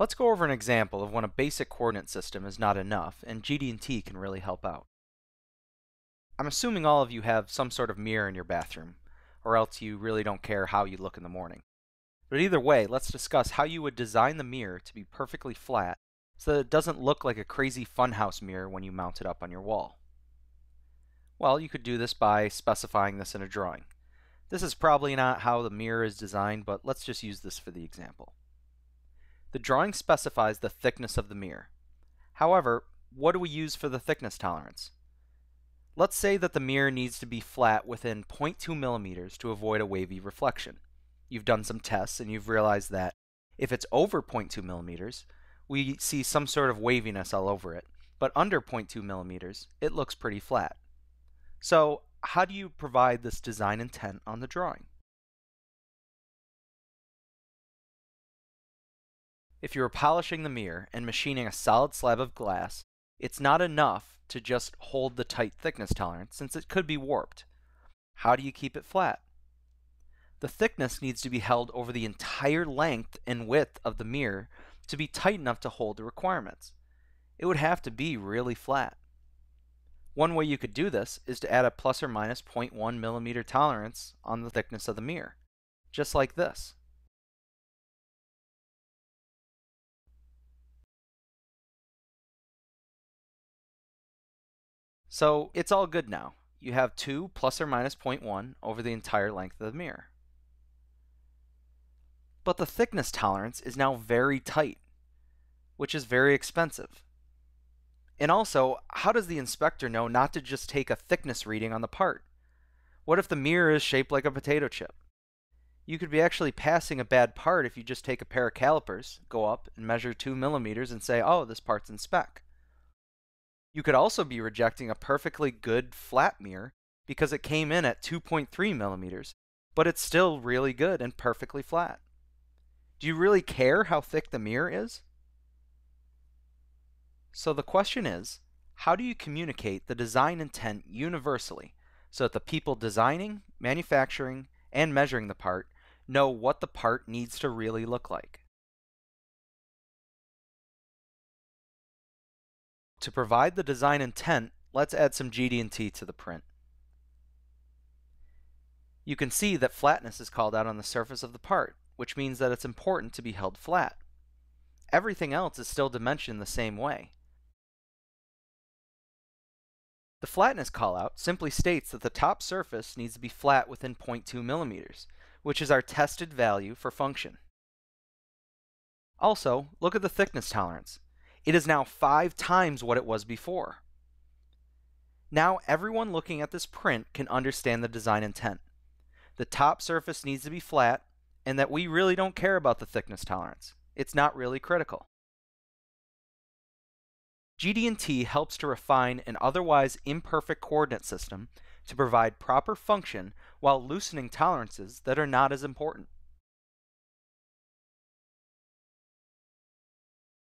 Let's go over an example of when a basic coordinate system is not enough and GD&T can really help out. I'm assuming all of you have some sort of mirror in your bathroom, or else you really don't care how you look in the morning. But either way, let's discuss how you would design the mirror to be perfectly flat so that it doesn't look like a crazy funhouse mirror when you mount it up on your wall. Well, you could do this by specifying this in a drawing. This is probably not how the mirror is designed, but let's just use this for the example. The drawing specifies the thickness of the mirror. However, what do we use for the thickness tolerance? Let's say that the mirror needs to be flat within 0.2 millimeters to avoid a wavy reflection. You've done some tests and you've realized that if it's over 0.2 millimeters, we see some sort of waviness all over it, but under 0.2 millimeters, it looks pretty flat. So, how do you provide this design intent on the drawing? If you are polishing the mirror and machining a solid slab of glass, it's not enough to just hold the tight thickness tolerance since it could be warped. How do you keep it flat? The thickness needs to be held over the entire length and width of the mirror to be tight enough to hold the requirements. It would have to be really flat. One way you could do this is to add a plus or minus 0.1 millimeter tolerance on the thickness of the mirror, just like this. So it's all good now. You have 2 plus or minus 0.1 over the entire length of the mirror. But the thickness tolerance is now very tight, which is very expensive. And also, how does the inspector know not to just take a thickness reading on the part? What if the mirror is shaped like a potato chip? You could be actually passing a bad part if you just take a pair of calipers, go up and measure 2 millimeters and say, oh, this part's in spec. You could also be rejecting a perfectly good flat mirror because it came in at 2.3 millimeters, but it's still really good and perfectly flat. Do you really care how thick the mirror is? So the question is, how do you communicate the design intent universally so that the people designing, manufacturing, and measuring the part know what the part needs to really look like? To provide the design intent, let's add some GD&T to the print. You can see that flatness is called out on the surface of the part, which means that it's important to be held flat. Everything else is still dimensioned the same way. The flatness callout simply states that the top surface needs to be flat within 0.2 millimeters, which is our tested value for function. Also, look at the thickness tolerance. It is now 5 times what it was before. Now everyone looking at this print can understand the design intent. The top surface needs to be flat, and that we really don't care about the thickness tolerance. It's not really critical. GD&T helps to refine an otherwise imperfect coordinate system to provide proper function while loosening tolerances that are not as important.